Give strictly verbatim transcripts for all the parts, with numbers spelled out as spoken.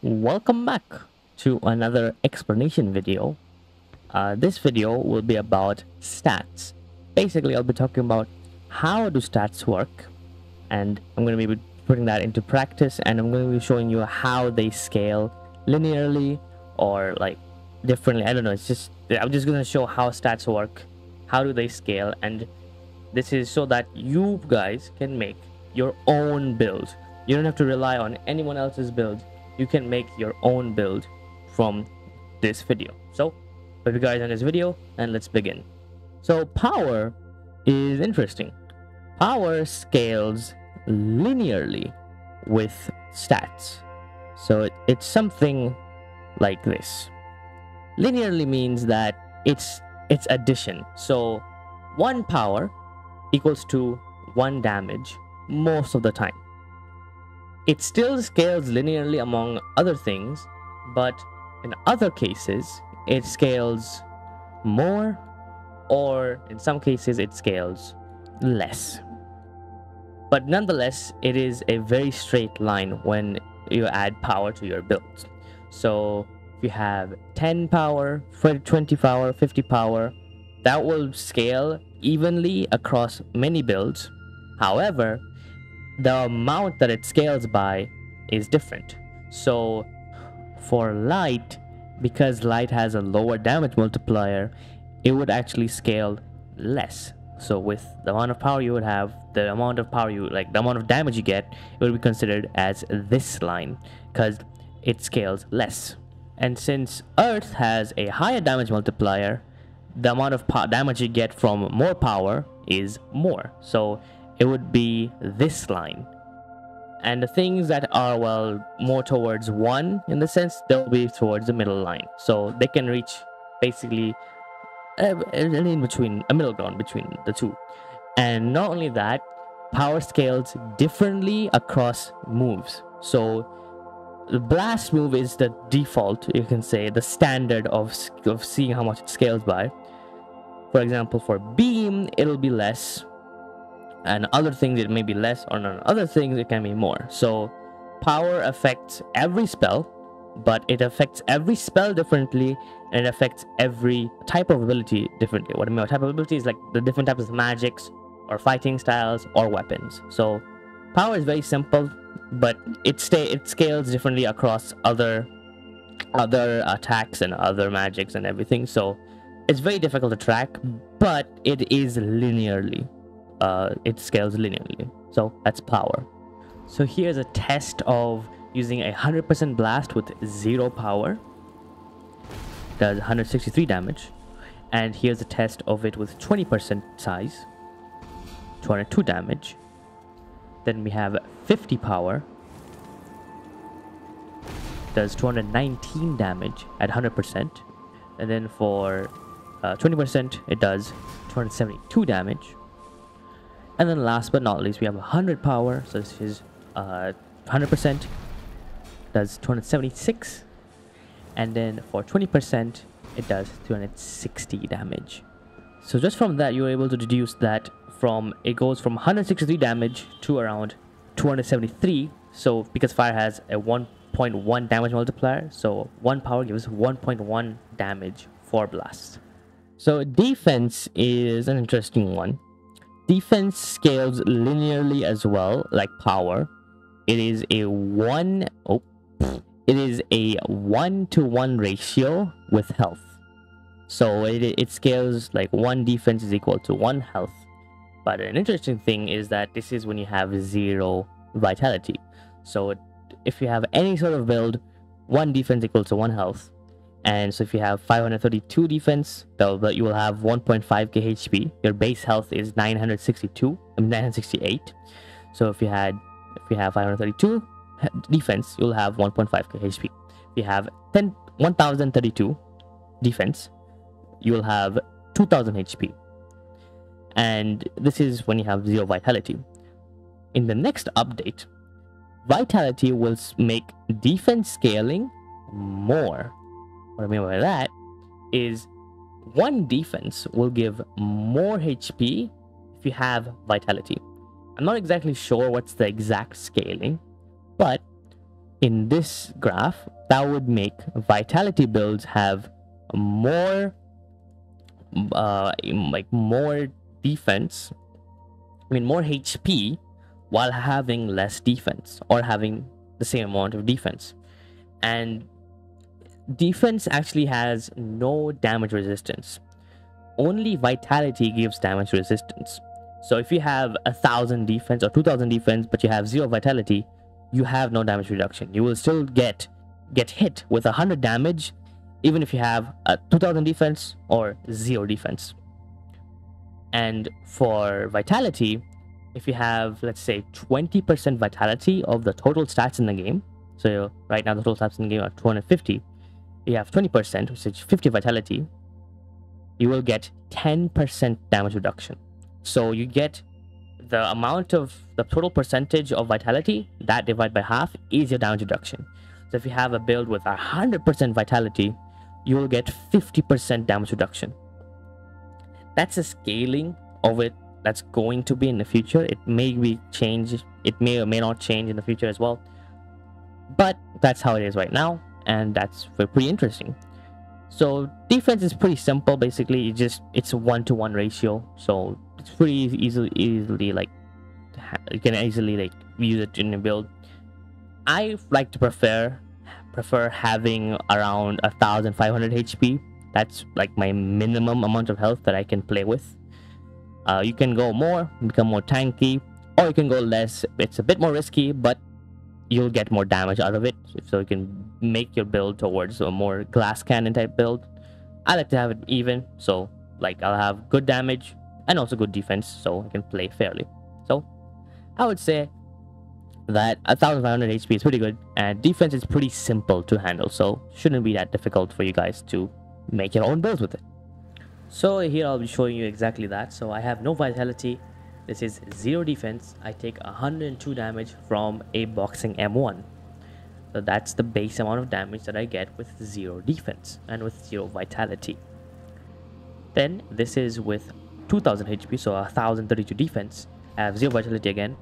Welcome back to another explanation video. Uh, this video will be about stats. Basically, I'll be talking about how do stats work, and I'm going to be putting that into practice, and I'm going to be showing you how they scale linearly or like differently. I don't know. It's just I'm just going to show how stats work, how do they scale, and this is so that you guys can make your own build. You don't have to rely on anyone else's build. You can make your own build from this video. So, hope you guys on this video, and let's begin. So, power is interesting. Power scales linearly with stats. So, it, it's something like this. Linearly means that it's it's addition. So, one power equals to one damage most of the time. It still scales linearly among other things, but in other cases, it scales more, or in some cases, it scales less. But nonetheless, it is a very straight line when you add power to your build. So if you have ten power, twenty power, fifty power, that will scale evenly across many builds. However, the amount that it scales by is different. So for light, because light has a lower damage multiplier, it would actually scale less. So with the amount of power you would have, the amount of power you like the amount of damage you get, it would be considered as this line because it scales less. And since Earth has a higher damage multiplier, the amount of power damage you get from more power is more. So it would be this line. And the things that are, well, more towards one, in the sense, they'll be towards the middle line. So they can reach basically a, a, in between, a middle ground between the two. And not only that, power scales differently across moves. So the blast move is the default, you can say, the standard of, of seeing how much it scales by. For example, for beam, it'll be less. And other things it may be less, or on other things it can be more. So power affects every spell, but it affects every spell differently, and it affects every type of ability differently. What I mean by type of ability is like the different types of magics or fighting styles or weapons. So power is very simple, but it stay it scales differently across other other attacks and other magics and everything. So it's very difficult to track, but it is linearly. Uh, it scales linearly. So that's power. So here's a test of using a one hundred percent blast with zero power. Does one hundred sixty-three damage. And here's a test of it with twenty percent size. two hundred two damage. Then we have fifty power. Does two hundred nineteen damage at one hundred percent. And then for uh, twenty percent, it does two hundred seventy-two damage. And then last but not least, we have one hundred power. So this is uh, one hundred percent, does two hundred seventy-six. And then for twenty percent, it does two hundred sixty damage. So just from that, you're able to deduce that from it goes from one hundred sixty-three damage to around two hundred seventy-three. So because fire has a one point one damage multiplier, so one power gives one point one damage for blast. So defense is an interesting one. Defense scales linearly as well, like power. It is a one oh, it is a one to one ratio with health. So it, it scales like one defense is equal to one health. But an interesting thing is that this is when you have zero vitality. So it, if you have any sort of build, one defense equals to one health. And so if you have five hundred thirty-two defense, but you will have one point five K H P. Your base health is nine hundred sixty-two, nine hundred sixty-eight. So if you had, if you have five hundred thirty-two defense, you'll have one point five K H P. If you have ten, one thousand thirty-two defense, you'll have two thousand H P. And this is when you have zero vitality. In the next update, vitality will make defense scaling more. What I mean by that is one defense will give more H P if you have vitality. I'm not exactly sure what's the exact scaling, but in this graph, that would make vitality builds have more uh, like more defense, I mean more H P, while having less defense or having the same amount of defense. And defense actually has no damage resistance. Only vitality gives damage resistance. So if you have a thousand defense or two thousand defense, but you have zero vitality, you have no damage reduction. You will still get get hit with a hundred damage, even if you have a two thousand defense or zero defense. And for vitality, if you have, let's say, twenty percent vitality of the total stats in the game, so right now the total stats in the game are two hundred fifty, you have twenty percent, which is fifty vitality, you will get ten percent damage reduction. So you get the amount of the total percentage of vitality, that divided by half is your damage reduction. So if you have a build with one hundred percent vitality, you will get fifty percent damage reduction. That's a scaling of it that's going to be in the future. It may be changed. It may or may not change in the future as well. But that's how it is right now. And that's pretty interesting. So defense is pretty simple. Basically, it just it's a one-to-one ratio. So it's pretty easily, easily like you can easily like use it in a build. I like to prefer prefer having around fifteen hundred H P. That's like my minimum amount of health that I can play with. Uh, you can go more, become more tanky, or you can go less. It's a bit more risky, but you'll get more damage out of it. So you can make your build towards a more glass cannon type build. I like to have it even, so like I'll have good damage and also good defense, so I can play fairly. So I would say that fifteen hundred H P is pretty good, and defense is pretty simple to handle, so shouldn't be that difficult for you guys to make your own builds with it. So here I'll be showing you exactly that. So I have no vitality, this is zero defense, I take one hundred two damage from a boxing M one. So that's the base amount of damage that I get with zero defense and with zero vitality. Then this is with two thousand H P, so one thousand thirty-two defense, I have zero vitality again,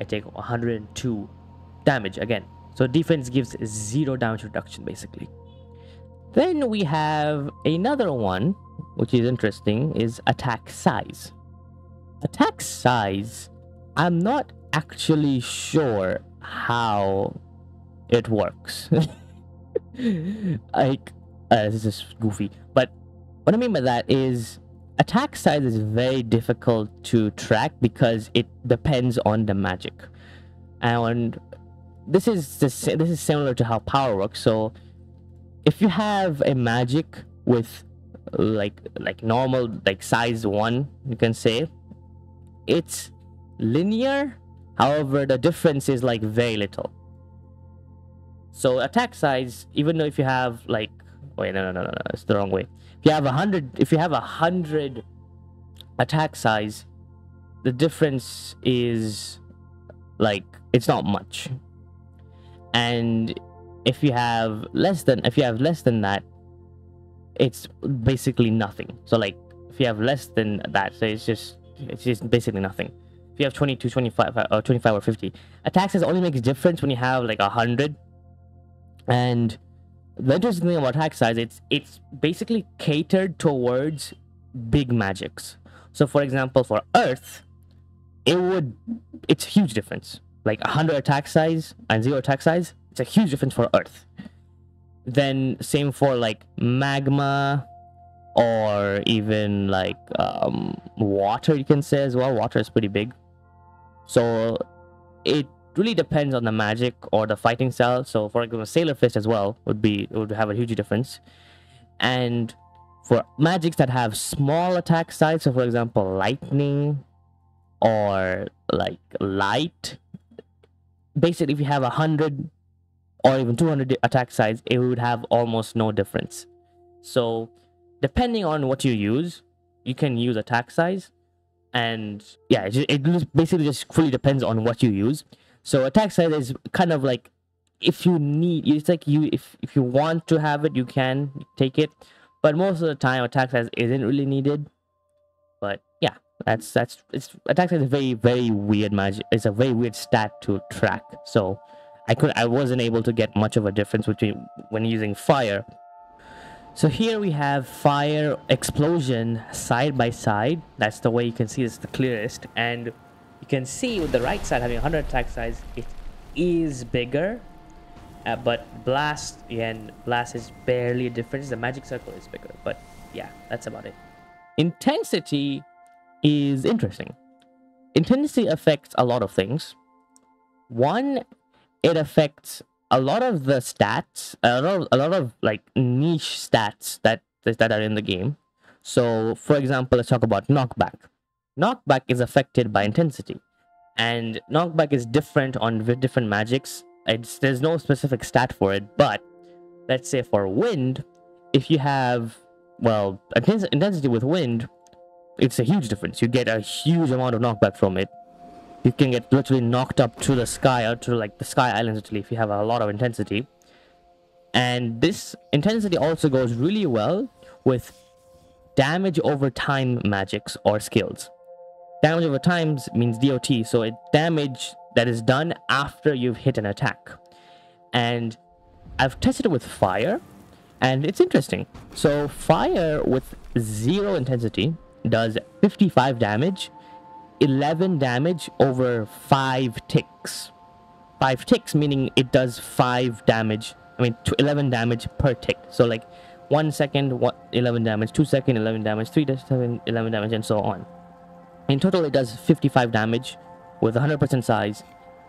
I take one hundred two damage again. So defense gives zero damage reduction basically. Then we have another one, which is interesting, is attack size. Attack size, I'm not actually sure how it works. Like, uh, this is goofy. But what I mean by that is attack size is very difficult to track because it depends on the magic. And this is, this, this is similar to how power works. So if you have a magic with like like normal like size one, you can say it's linear, however the difference is like very little. So attack size, even though if you have like wait no no no no, no it's the wrong way. If you have a hundred if you have a hundred attack size, the difference is like it's not much. And if you have less than if you have less than that, it's basically nothing. So like if you have less than that, so it's just it's just basically nothing. If you have twenty-two, twenty-five, or twenty-five or fifty, attack size only makes a difference when you have like a hundred. And the interesting thing about attack size, it's it's basically catered towards big magics. So for example, for Earth, it would it's a huge difference. Like one hundred attack size and zero attack size, it's a huge difference for Earth. Then same for like magma, or even like um water, you can say as well. Water is pretty big, so it really depends on the magic or the fighting style. So for example, Sailor Fist as well would be would have a huge difference. And for magics that have small attack size, so for example lightning or like light, basically if you have a hundred or even two hundred attack size, it would have almost no difference. So depending on what you use, you can use attack size. And yeah, it, just, it just basically just fully depends on what you use. So attack size is kind of like, if you need, it's like you if, if you want to have it, you can take it, but most of the time attack size isn't really needed. But yeah, that's that's it's attack size is very very weird magic. It's a very weird stat to track, so I could I wasn't able to get much of a difference between when using fire. So here we have fire explosion side by side. That's the way you can see it's the clearest, and you can see with the right side having one hundred attack size, it is bigger, uh, but blast and blast is barely a difference. The magic circle is bigger, but yeah, that's about it. Intensity is interesting. Intensity affects a lot of things. One, it affects a lot of the stats, a lot of, a lot of like niche stats that that are in the game. So for example, let's talk about knockback. Knockback is affected by intensity, and knockback is different on with different magics. It's, there's no specific stat for it, but let's say for wind, if you have, well, intensity with wind, it's a huge difference. You get a huge amount of knockback from it. You can get literally knocked up to the sky or to like the sky islands literally if you have a lot of intensity. And this intensity also goes really well with damage over time magics or skills. Damage over time means D O T, so it's damage that is done after you've hit an attack. And I've tested it with fire, and it's interesting. So fire with zero intensity does fifty-five damage, eleven damage over five ticks. Five ticks meaning it does five damage. I mean, eleven damage per tick. So like one second, eleven damage, two second, eleven damage, three seconds, eleven damage, and so on. In total, it does fifty-five damage with one hundred percent size,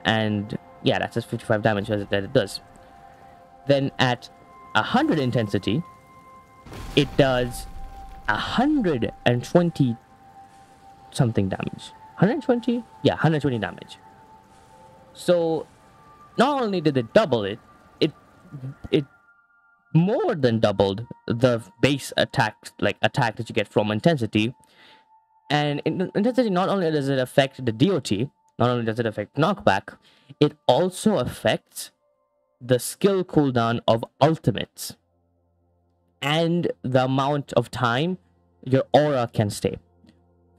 and yeah, that's just fifty-five damage that it does. Then at one hundred intensity, it does one hundred twenty something damage. one hundred twenty? Yeah, one hundred twenty damage. So not only did it double it, it it more than doubled the base attack, like attack that you get from intensity. And in, intensity, not only does it affect the D O T, not only does it affect knockback, it also affects the skill cooldown of ultimates and the amount of time your aura can stay.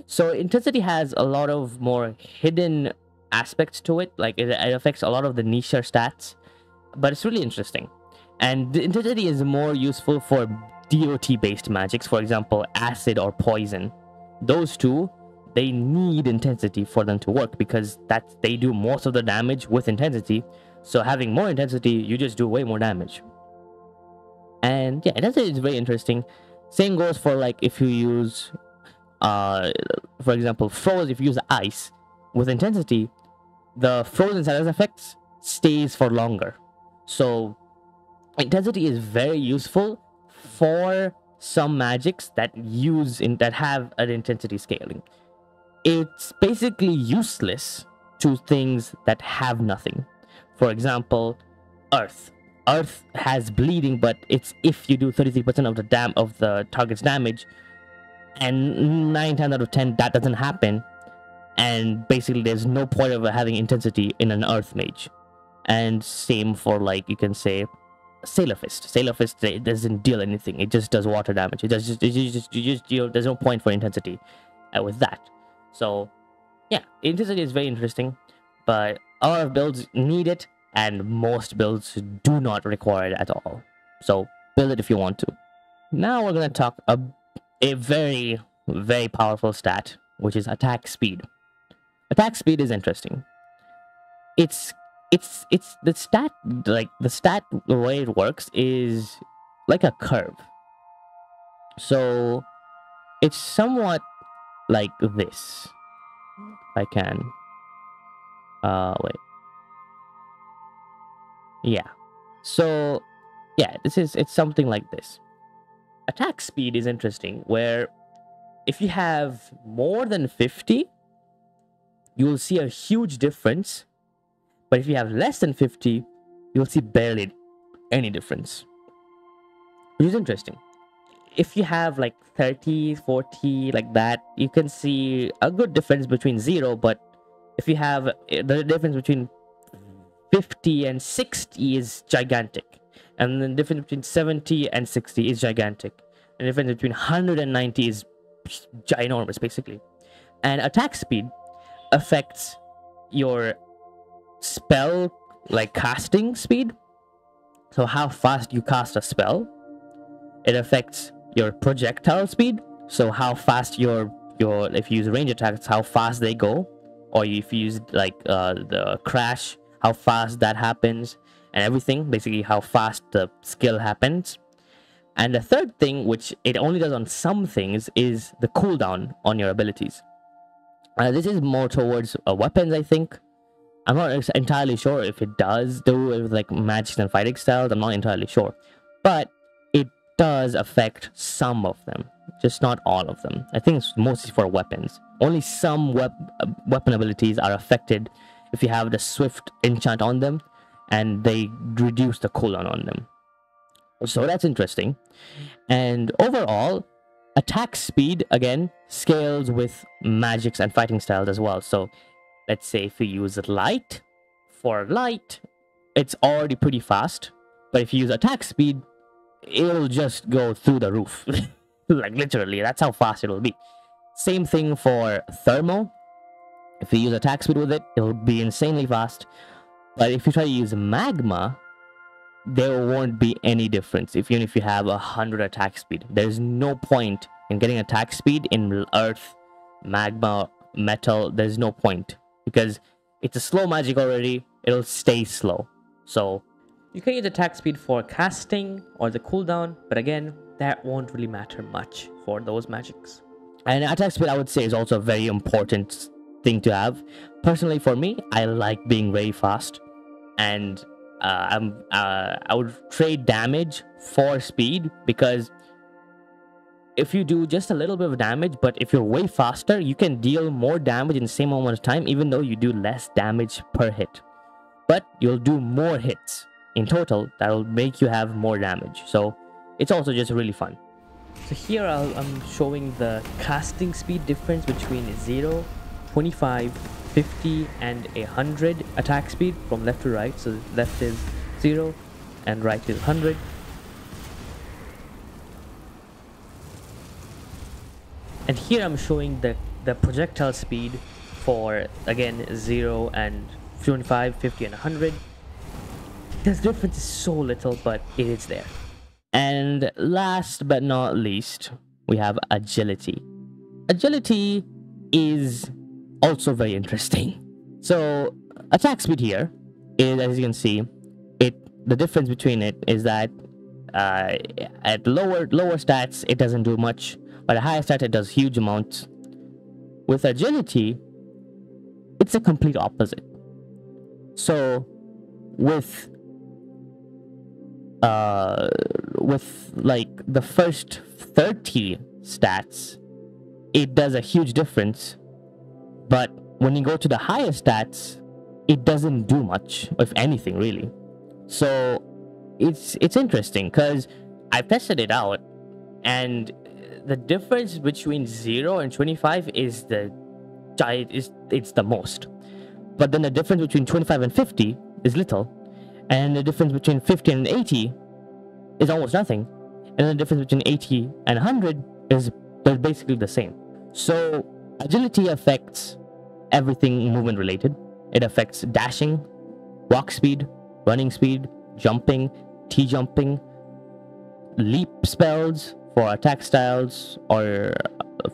So intensity has a lot of more hidden aspects to it. Like it, it affects a lot of the nicher stats, but it's really interesting. And the intensity is more useful for D O T based magics. For example, acid or poison. Those two, they need intensity for them to work because that's, they do most of the damage with intensity. So having more intensity, you just do way more damage. And yeah, intensity is very interesting. Same goes for like if you use... Uh, for example, froze, if you use ice with intensity, the frozen status effect stays for longer. So intensity is very useful for some magics that use in that have an intensity scaling. It's basically useless to things that have nothing. For example, earth. Earth has bleeding, but it's if you do thirty-three percent of the dam of the target's damage. And nine times out of ten, that doesn't happen. And basically, there's no point of having intensity in an Earth Mage. And same for, like, you can say, Sailor Fist. Sailor Fist, it doesn't deal anything. It just does water damage. It does just, it just, you just deal, there's no point for intensity uh, with that. So, yeah, intensity is very interesting. But a lot of builds need it, and most builds do not require it at all. So, build it if you want to. Now we're going to talk about a very, very powerful stat, which is attack speed. Attack speed is interesting. It's, it's, it's the stat, like the stat, the way it works is like a curve. So it's somewhat like this. If I can. Uh, wait. Yeah. So yeah, this is, it's something like this. Attack speed is interesting, where if you have more than fifty, you will see a huge difference. But if you have less than fifty, you'll see barely any difference, which is interesting. If you have like thirty, forty, like that, you can see a good difference between zero. But if you have the difference between fifty and sixty is gigantic. And the difference between seventy and sixty is gigantic. And the difference between one hundred and ninety is ginormous, basically. And attack speed affects your spell like casting speed, so how fast you cast a spell. It affects your projectile speed, so how fast your your if you use range attacks, how fast they go, or if you use like uh, the crash, how fast that happens, and everything, basically how fast the skill happens. And the third thing, which it only does on some things, is the cooldown on your abilities. Uh, this is more towards uh, weapons, I think. I'm not entirely sure if it does do it with like magics and fighting styles. I'm not entirely sure, but it does affect some of them, just not all of them. I think it's mostly for weapons. Only some wep weapon abilities are affected if you have the swift enchant on them, and they reduce the cooldown on them. So that's interesting. And overall, attack speed again scales with magics and fighting styles as well. So let's say if you use light, for light it's already pretty fast, but if you use attack speed, it'll just go through the roof. Like literally, that's how fast it'll be. Same thing for thermal. If you use attack speed with it, it'll be insanely fast, but if you try to use magma, there won't be any difference. If even if you have a hundred attack speed, there's no point in getting attack speed in earth, magma, metal. There's no point, because it's a slow magic already. It'll stay slow. So you can use attack speed for casting or the cooldown, but again, that won't really matter much for those magics. And attack speed, I would say, is also a very important thing to have. Personally, for me, I like being very fast, and Uh, I'm, uh, I would trade damage for speed, because if you do just a little bit of damage, but if you're way faster, you can deal more damage in the same amount of time, even though you do less damage per hit. But you'll do more hits in total that will make you have more damage. So it's also just really fun. So here I'll, I'm showing the casting speed difference between zero, twenty-five, fifty and one hundred attack speed from left to right. So left is zero and right is one hundred. And here I'm showing the the projectile speed for again zero and twenty-five, fifty and one hundred. This difference is so little, but it is there. And last but not least, we have agility. Agility is also very interesting. So attack speed here is, as you can see, it the difference between it is that uh, at lower lower stats it doesn't do much, but at higher stats it does huge amounts. With agility, it's a complete opposite. So with uh, with like the first thirty stats, it does a huge difference. But when you go to the higher stats, it doesn't do much, if anything, really. So it's it's interesting, because I tested it out, and the difference between zero and twenty-five is the is it's the most. But then the difference between twenty-five and fifty is little, and the difference between fifty and eighty is almost nothing, and the difference between eighty and one hundred is they're basically the same. So agility affects everything movement related. It affects dashing, walk speed, running speed, jumping, T-jumping, leap spells for attack styles, or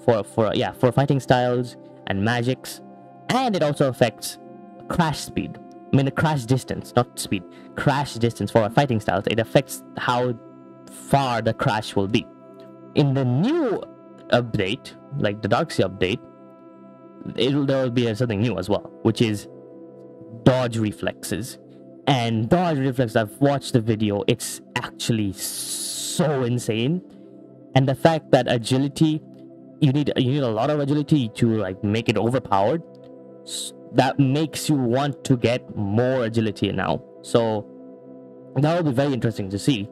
for for yeah for fighting styles and magics. And it also affects crash speed. I mean, the crash distance, not speed. Crash distance for fighting styles. It affects how far the crash will be. In the new update, like the Darkseer update, It'll, there will be something new as well, which is dodge reflexes. And dodge reflexes, I've watched the video, it's actually so insane. And the fact that agility, you need you need a lot of agility to like make it overpowered, that makes you want to get more agility now. So that will be very interesting to see.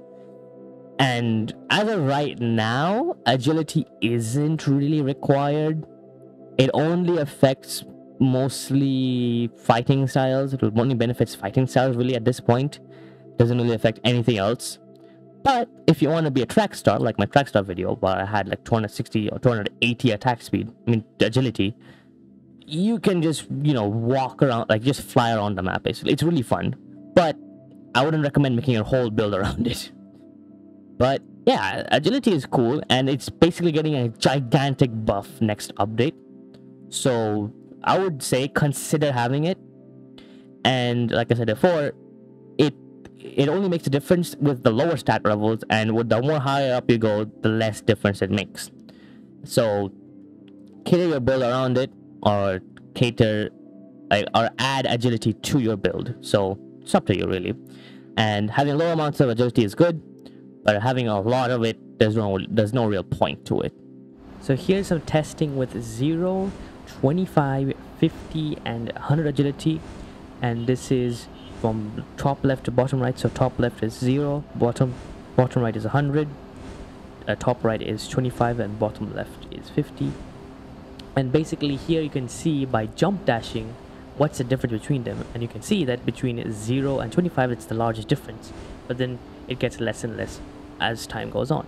And as of right now, agility isn't really required. It only affects mostly fighting styles. It only benefits fighting styles really at this point. Doesn't really affect anything else. But if you want to be a track star, like my track star video, where I had like two hundred sixty or two hundred eighty attack speed, I mean agility, you can just, you know, walk around, like just fly around the map basically. It's really fun. but I wouldn't recommend making your whole build around it. But yeah, agility is cool, and it's basically getting a gigantic buff next update. So I would say consider having it. And like I said before, it it only makes a difference with the lower stat levels, and with the more higher up you go, the less difference it makes. So cater your build around it, or cater or add agility to your build. So it's up to you really. And having low amounts of agility is good, but having a lot of it, there's no there's no real point to it. So here's some testing with zero, twenty-five, fifty and one hundred agility, and this is from top left to bottom right. So top left is zero, bottom bottom right is one hundred, uh, top right is twenty-five, and bottom left is fifty. And basically here you can see by jump dashing what's the difference between them, and you can see that between zero and twenty-five it's the largest difference, but then it gets less and less as time goes on.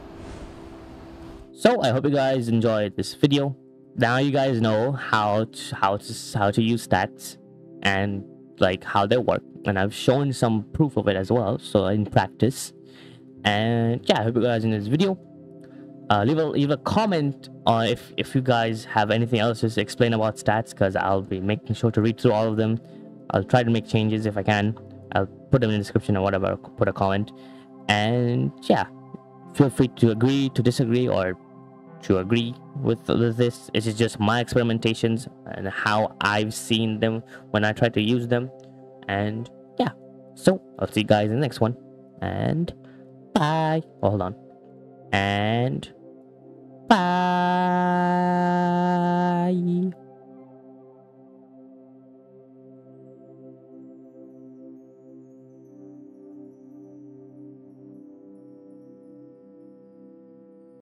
So I hope you guys enjoyed this video. Now you guys know how to, how to, how to use stats and like how they work, and I've shown some proof of it as well, so in practice. And yeah, I hope you guys enjoyed this video. Uh, leave, a, leave a comment on if, if you guys have anything else to explain about stats, because I'll be making sure to read through all of them. I'll try to make changes if I can. I'll put them in the description or whatever, put a comment. And yeah, feel free to agree, to disagree, or to agree with this. This is just my experimentations and how I've seen them when I try to use them. And yeah, so I'll see you guys in the next one. And bye. Oh, hold on. And bye.